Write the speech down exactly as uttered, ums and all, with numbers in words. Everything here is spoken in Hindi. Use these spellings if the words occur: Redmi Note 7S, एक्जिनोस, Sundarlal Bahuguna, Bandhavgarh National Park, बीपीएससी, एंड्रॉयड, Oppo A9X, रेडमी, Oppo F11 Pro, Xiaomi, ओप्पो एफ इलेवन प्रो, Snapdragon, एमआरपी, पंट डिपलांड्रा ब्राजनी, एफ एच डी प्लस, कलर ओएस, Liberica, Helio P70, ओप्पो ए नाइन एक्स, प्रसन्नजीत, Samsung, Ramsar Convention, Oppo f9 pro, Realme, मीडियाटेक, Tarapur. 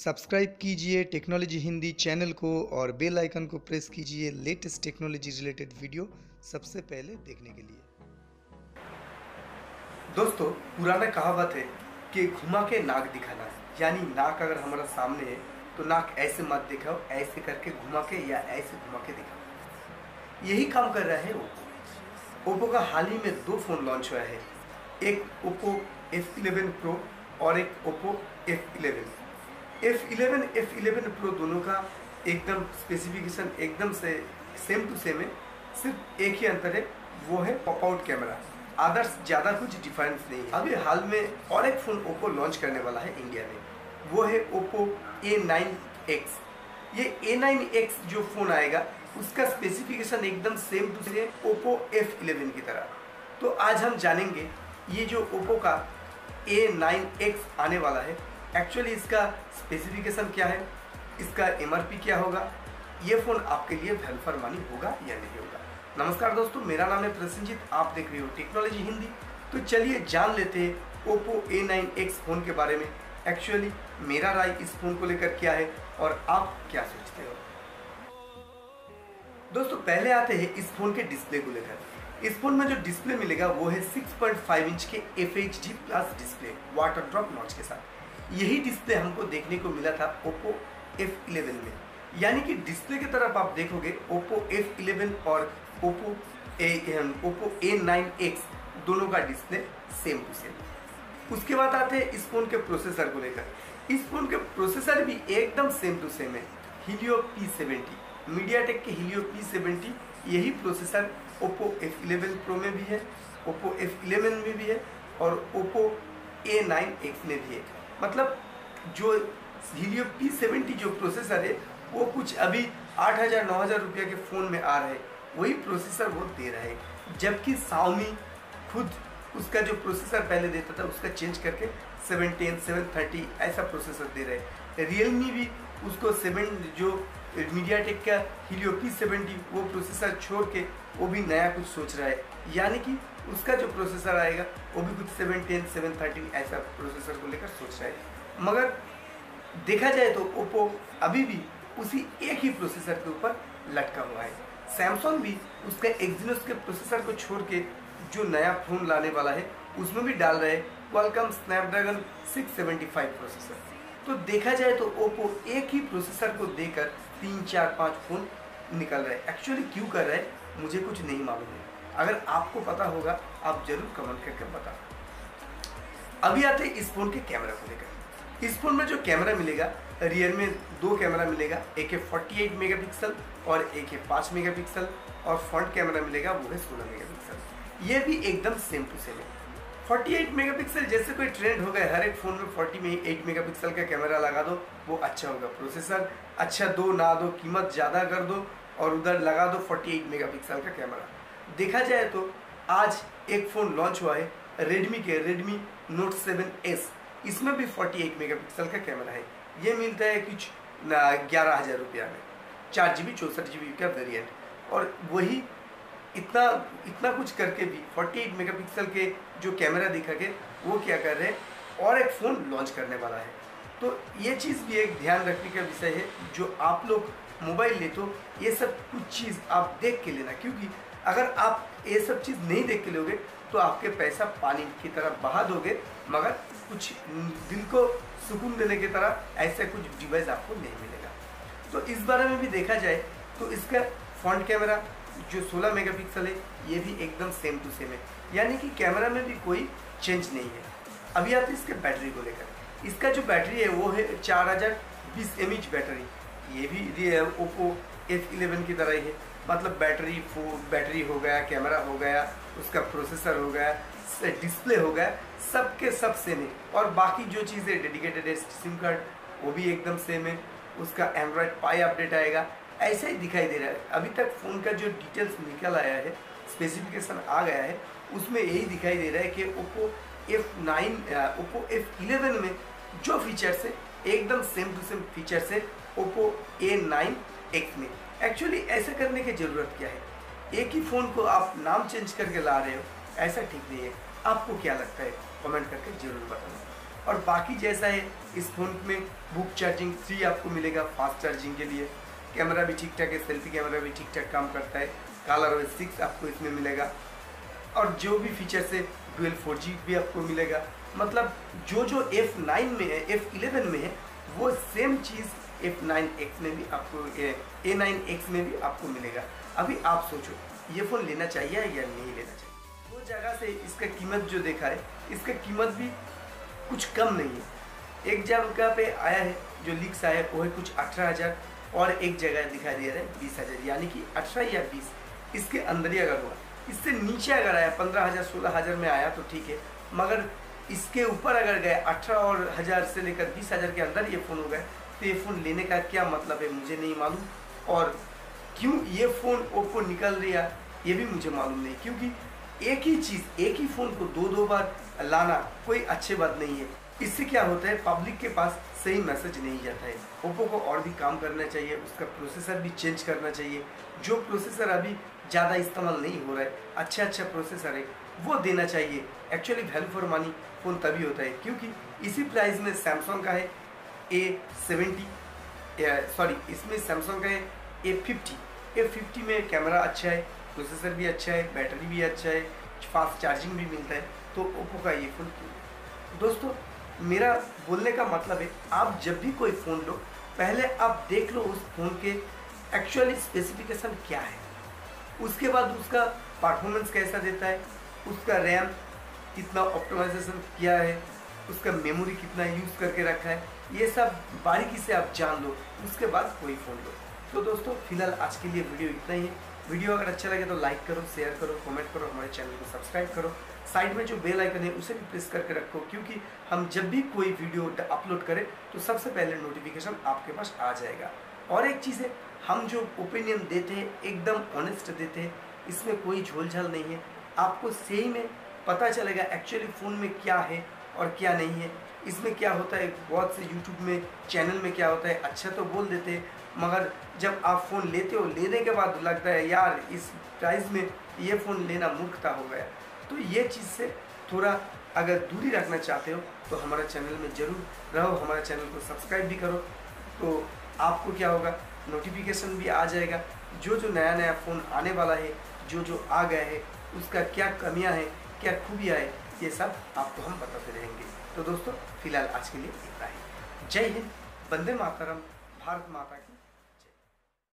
सब्सक्राइब कीजिए टेक्नोलॉजी हिंदी चैनल को और बेल आइकन को प्रेस कीजिए लेटेस्ट टेक्नोलॉजी रिलेटेड वीडियो सबसे पहले देखने के लिए। दोस्तों, पुराना कहावत है कि घुमा के नाक दिखाना, यानी नाक अगर हमारा सामने है तो नाक ऐसे मत दिखाओ, ऐसे करके घुमा के या ऐसे घुमा के दिखाओ। यही काम कर रहा है ओप्पो। ओप्पो का हाल ही में दो फ़ोन लॉन्च हुआ है, एक ओप्पो एफ इलेवन प्रो और एक Oppo F eleven. F eleven, F eleven pro दोनों का एकदम स्पेसिफिकेशन एकदम से सेम टू सेम है, सिर्फ एक ही अंतर है, वो है पॉप आउट कैमरा। अदर्स ज़्यादा कुछ डिफरेंस नहीं है। अभी हाल में और एक फ़ोन ओप्पो लॉन्च करने वाला है इंडिया में, वो है ओप्पो ए नाइन एक्स। ये ए नाइन एक्स जो फ़ोन आएगा उसका स्पेसिफिकेशन एकदम same to same Oppo F eleven की तरह। तो आज हम जानेंगे ये जो ओप्पो का ए नाइन एक्स आने वाला है, एक्चुअली इसका स्पेसिफिकेशन क्या है, इसका एमआरपी क्या होगा, ये फ़ोन आपके लिए वैल्यू फॉर मनी होगा या नहीं होगा। नमस्कार दोस्तों, मेरा नाम है प्रसन्नजीत, आप देख रहे हो टेक्नोलॉजी हिंदी। तो चलिए जान लेते हैं ओप्पो ए नाइन एक्स phone के बारे में। एक्चुअली मेरा राय इस फ़ोन को लेकर क्या है और आप क्या सोचते हो। दोस्तों, पहले आते हैं इस फ़ोन के डिस्प्ले को लेकर। इस फ़ोन में जो डिस्प्ले मिलेगा वो है सिक्स पॉइंट फाइव इंच के एफ एच डी प्लस display water drop notch के साथ। यही डिस्प्ले हमको देखने को मिला था ओप्पो एफ इलेवन में, यानी कि डिस्प्ले की तरफ आप देखोगे ओप्पो एफ इलेवन और Oppo ओप्पो ए नाइन एक्स दोनों का डिस्प्ले सेम टू सेम। उसके बाद आते हैं इस फ़ोन के प्रोसेसर को लेकर। इस फ़ोन के प्रोसेसर भी एकदम सेम टू सेम है, हीलियो पी सेवेंटी, मीडियाटेक के हीलियो पी सेवेंटी। यही processor ओप्पो एफ इलेवन प्रो में भी है, ओप्पो एफ इलेवन में भी है और ओप्पो ए नाइन एक्स में भी है। मतलब जो हीलियो पी सेवेंटी जो प्रोसेसर है वो कुछ अभी आठ हज़ार नौ हज़ार रुपये के फ़ोन में आ रहा है, वही प्रोसेसर वो दे रहा है, जबकि Xiaomi खुद उसका जो प्रोसेसर पहले देता था उसका चेंज करके सेवन टेन, सेवन थर्टी ऐसा प्रोसेसर दे रहे हैं। Realme भी उसको सेवन जो मीडियाटेक का हीलियो पी सेवेंटी वो प्रोसेसर छोड़ के वो भी नया कुछ सोच रहा है, यानी कि उसका जो प्रोसेसर आएगा वो भी कुछ सेवन टेन, सेवन थर्टी ऐसा प्रोसेसर को लेकर सोच रहा है। मगर देखा जाए तो ओप्पो अभी भी उसी एक ही प्रोसेसर के ऊपर लटका हुआ है। सैमसंग भी उसका एक्जिनोस के प्रोसेसर को छोड़ के जो नया फ़ोन लाने वाला है उसमें भी डाल रहे हैं Qualcomm Snapdragon six seventy five processor. तो देखा जाए तो ओप्पो एक ही प्रोसेसर को देकर तीन चार पाँच फ़ोन निकल रहे हैं। एक्चुअली क्यों कर रहे हैं मुझे कुछ नहीं मालूम है, अगर आपको पता होगा आप जरूर कमेंट करके बताओ। अभी आते हैं इस फ़ोन के कैमरा को लेकर। इस फ़ोन में जो कैमरा मिलेगा, रियर में दो कैमरा मिलेगा, एक है अड़तालीस मेगापिक्सल और एक है पाँच मेगापिक्सल, और फ्रंट कैमरा मिलेगा वो है सोलह मेगापिक्सल। ये भी एकदम सेम टू सेम है। अड़तालीस मेगापिक्सल जैसे कोई ट्रेंड हो गया, हर एक फ़ोन में अड़तालीस मेगापिक्सल का कैमरा लगा दो वो अच्छा होगा। प्रोसेसर अच्छा दो ना दो, कीमत ज़्यादा कर दो और उधर लगा दो अड़तालीस मेगापिक्सल का कैमरा। देखा जाए तो आज एक फ़ोन लॉन्च हुआ है रेडमी के रेडमी नोट सेवन एस, इसमें भी अड़तालीस मेगापिक्सल का कैमरा है। ये मिलता है कुछ ग्यारह हज़ार रुपया में, चार जी बी चौंसठ जी बी का वेरियंट। और वही इतना इतना कुछ करके भी अड़तालीस मेगापिक्सल के जो कैमरा दिखा के वो क्या कर रहे हैं, और एक फ़ोन लॉन्च करने वाला है। तो ये चीज़ भी एक ध्यान रखने का विषय है, जो आप लोग मोबाइल ले तो ये सब कुछ चीज़ आप देख के लेना, क्योंकि अगर आप ये सब चीज़ नहीं देख के लोगे तो आपके पैसा पानी की तरह बहा दोगे, मगर कुछ दिल को सुकून देने की तरह ऐसा कुछ डिवाइस आपको नहीं मिलेगा। तो इस बारे में भी देखा जाए तो इसका फ्रंट कैमरा जो सोलह मेगापिक्सल है ये भी एकदम सेम टू सेम है, यानी कि कैमरा में भी कोई चेंज नहीं है। अभी आते इसके बैटरी को लेकर। इसका जो बैटरी है वो है चार हज़ार बीस एम एच बैटरी। ये भी ओप्पो एफ इलेवन की तरह ही है, मतलब बैटरी फो बैटरी हो गया, कैमरा हो गया, उसका प्रोसेसर हो गया, डिस्प्ले हो गया, सब के सब सेम है। और बाकी जो चीज़ें डेडिकेटेड है, सिम कार्ड वो भी एकदम सेम है, उसका एंड्रॉयड पाई अपडेट आएगा, ऐसा ही दिखाई दे रहा है। अभी तक फ़ोन का जो डिटेल्स निकल आया है, स्पेसिफिकेशन आ गया है, उसमें यही दिखाई दे रहा है कि Oppo F nine Oppo F eleven में जो फीचर्स है एकदम सेम टू सेम फीचर्स है ओप्पो ए नाइन एक्स में। एक्चुअली ऐसा करने की ज़रूरत क्या है, एक ही फ़ोन को आप नाम चेंज करके ला रहे हो, ऐसा ठीक नहीं है। आपको क्या लगता है कमेंट करके ज़रूर बताना। और बाकी जैसा है इस फ़ोन में बुक चार्जिंग फ्री आपको मिलेगा फास्ट चार्जिंग के लिए। कैमरा भी ठीक ठाक है, सेल्फी कैमरा भी ठीक ठाक काम करता है। कलर ओएस सिक्स आपको इसमें मिलेगा और जो भी फीचर्स है डुअल फोर जी भी आपको मिलेगा। मतलब जो जो एफ़ नाइन में है, एफ़ इलेवन में है, वो सेम चीज़ एफ़ नाइन एक्स में भी आपको, ए नाइन एक्स में भी आपको मिलेगा। अभी आप सोचो ये फ़ोन लेना चाहिए या नहीं लेना चाहिए। वो जगह से इसका कीमत जो देखा है, इसका कीमत भी कुछ कम नहीं है। एक जगह का पे आया है जो लीक्स आया है वो है कुछ अठारह हज़ार और एक जगह दिखाई दे रहा है बीस हज़ार यानी कि अठारह या बीस इसके अंदर ही अगर हुआ। इससे नीचे अगर आया पंद्रह हज़ार सोलह हज़ार में आया तो ठीक है, मगर इसके ऊपर अगर गए अठारह और हज़ार से लेकर बीस हज़ार के अंदर ये फ़ोन हो गए तो ये फ़ोन लेने का क्या मतलब है मुझे नहीं मालूम। और क्यों ये फ़ोन ओप्पो निकल रहा ये भी मुझे मालूम नहीं, क्योंकि एक ही चीज़ एक ही फ़ोन को दो दो बार लाना कोई अच्छी बात नहीं है। इससे क्या होता है पब्लिक के पास सही मैसेज नहीं जाता है। ओप्पो को और भी काम करना चाहिए, उसका प्रोसेसर भी चेंज करना चाहिए। जो प्रोसेसर अभी ज़्यादा इस्तेमाल नहीं हो रहा है, अच्छा अच्छा प्रोसेसर है वो देना चाहिए। Actually value for money phone तभी होता है, क्योंकि इसी प्राइस में सैमसंग का है ए सेवेंटी, सॉरी इसमें सैमसंग का है ए फिफ्टी। ए फिफ्टी में कैमरा अच्छा है, प्रोसेसर भी अच्छा है, बैटरी भी अच्छा है, फास्ट चार्जिंग भी मिलता है, तो ओप्पो का ये फ़ोन क्यों है। दोस्तों मेरा बोलने का मतलब है आप जब भी कोई फ़ोन लो पहले आप देख लो उस फ़ोन के एक्चुअली स्पेसिफिकेशन क्या है, उसके बाद उसका परफॉर्मेंस कैसा देता है, उसका रैम कितना ऑप्टिमाइजेशन किया है, उसका मेमोरी कितना यूज़ करके रखा है, ये सब बारीकी से आप जान लो, उसके बाद कोई फ़ोन लो। तो दोस्तों फिलहाल आज के लिए वीडियो इतना ही है। वीडियो अगर अच्छा लगे तो लाइक करो, शेयर करो, कमेंट करो, हमारे चैनल को सब्सक्राइब करो। साइड में जो बेल आइकन है उसे भी प्रेस करके रखो, क्योंकि हम जब भी कोई वीडियो अपलोड करें तो सबसे पहले नोटिफिकेशन आपके पास आ जाएगा। और एक चीज़ है, हम जो ओपिनियन देते हैं एकदम ऑनेस्ट देते हैं, इसमें कोई झोल झाल नहीं है। आपको सही में पता चलेगा एक्चुअली फ़ोन में क्या है और क्या नहीं है, इसमें क्या होता है। बहुत से यूट्यूब में चैनल में क्या होता है अच्छा तो बोल देते हैं, मगर जब आप फ़ोन लेते हो लेने के बाद लगता है यार इस प्राइस में ये फ़ोन लेना मूर्खता हो गया। तो ये चीज़ से थोड़ा अगर दूरी रखना चाहते हो तो हमारा चैनल में ज़रूर रहो, हमारा चैनल को सब्सक्राइब भी करो, तो आपको क्या होगा नोटिफिकेशन भी आ जाएगा। जो जो नया नया फ़ोन आने वाला है, जो जो आ गया है, उसका क्या कमियां हैं, क्या खूबियाँ हैं, ये सब आपको हम बताते रहेंगे। तो दोस्तों फिलहाल आज के लिए इतना ही। जय हिंद, वंदे मातरम, भारत माता की।